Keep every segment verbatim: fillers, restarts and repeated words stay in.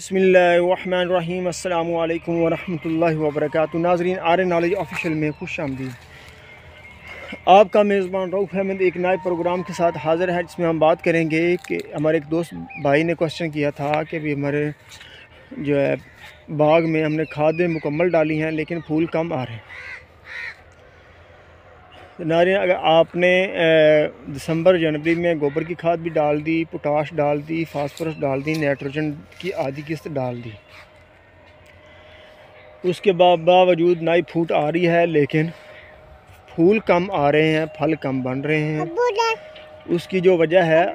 बिस्मिल्लाहिर्रहमानिर्रहीम अस्सलामु अलैकुम वरहमतुल्लाहि वबरकातुहू। नाज़रीन, आर ए नॉलेज ऑफिशियल में खुश आमदीद। आपका मेज़बान रऊफ़ अहमद एक नए प्रोग्राम के साथ हाज़िर है, जिसमें हम बात करेंगे कि हमारे एक दोस्त भाई ने क्वेश्चन किया था कि भी हमारे जो है बाग में हमने खादें मुकम्मल डाली हैं लेकिन फूल कम आ रहे हैं। नाज़रीन, अगर आपने दिसंबर जनवरी में गोबर की खाद भी डाल दी, पोटाश डाल दी, फास्फोरस डाल दी, नाइट्रोजन की आधी किस्त डाल दी, उसके बावजूद नई फूट आ रही है लेकिन फूल कम आ रहे हैं, फल कम बन रहे हैं। उसकी जो वजह है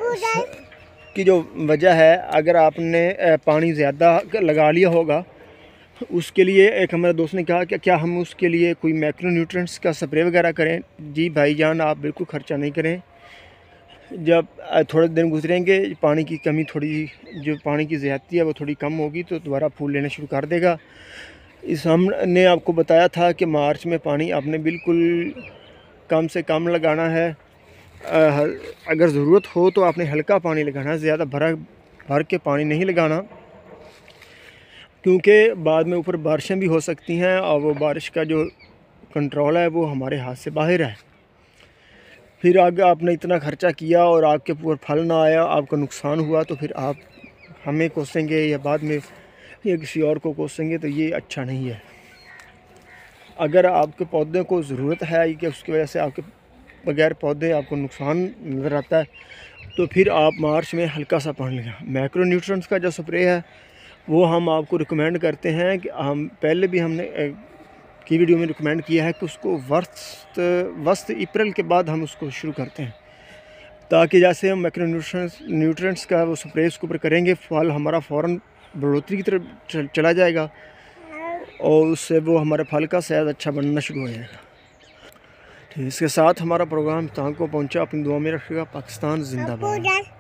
की जो वजह है अगर आपने पानी ज़्यादा लगा लिया होगा। उसके लिए एक हमारे दोस्त ने कहा कि क्या हम उसके लिए कोई मैक्रो न्यूट्रिएंट्स का स्प्रे वगैरह करें। जी भाईजान, आप बिल्कुल ख़र्चा नहीं करें। जब थोड़े दिन गुजरेंगे, पानी की कमी थोड़ी, जो पानी की ज़्यादती है वो थोड़ी कम होगी, तो दोबारा फूल लेना शुरू कर देगा। इस हमने आपको बताया था कि मार्च में पानी आपने बिल्कुल कम से कम लगाना है। अगर ज़रूरत हो तो आपने हल्का पानी लगाना है, ज़्यादा भरा भर के पानी नहीं लगाना, क्योंकि बाद में ऊपर बारिशें भी हो सकती हैं और वो बारिश का जो कंट्रोल है वो हमारे हाथ से बाहर है। फिर आगे आपने इतना खर्चा किया और आपके ऊपर फल ना आया, आपका नुकसान हुआ, तो फिर आप हमें कोसेंगे या बाद में या किसी और को कोसेंगे, तो ये अच्छा नहीं है। अगर आपके पौधे को ज़रूरत है कि उसकी वजह से आपके बगैर पौधे आपको नुकसान नज़र आता है, तो फिर आप मार्च में हल्का सा पानी लगाएं। मैक्रो न्यूट्रिएंट्स का जो स्प्रे है वो हम आपको रिकमेंड करते हैं कि हम पहले भी हमने की वीडियो में रिकमेंड किया है कि उसको वर्ष वस्त अप्रैल के बाद हम उसको शुरू करते हैं, ताकि जैसे हम मैक्रो न्यूट्रिएंट्स न्यूट्रिएंट्स का वो स्प्रे उसके ऊपर करेंगे, फल हमारा फ़ौरन बढ़ोतरी की तरफ चला जाएगा और उससे वो हमारे फल का सेहत अच्छा बनना शुरू हो जाएगा। ठीक, इसके साथ हमारा प्रोग्राम तक को पहुँचा। अपनी दुआ में रखिएगा। पाकिस्तान जिंदाबाद।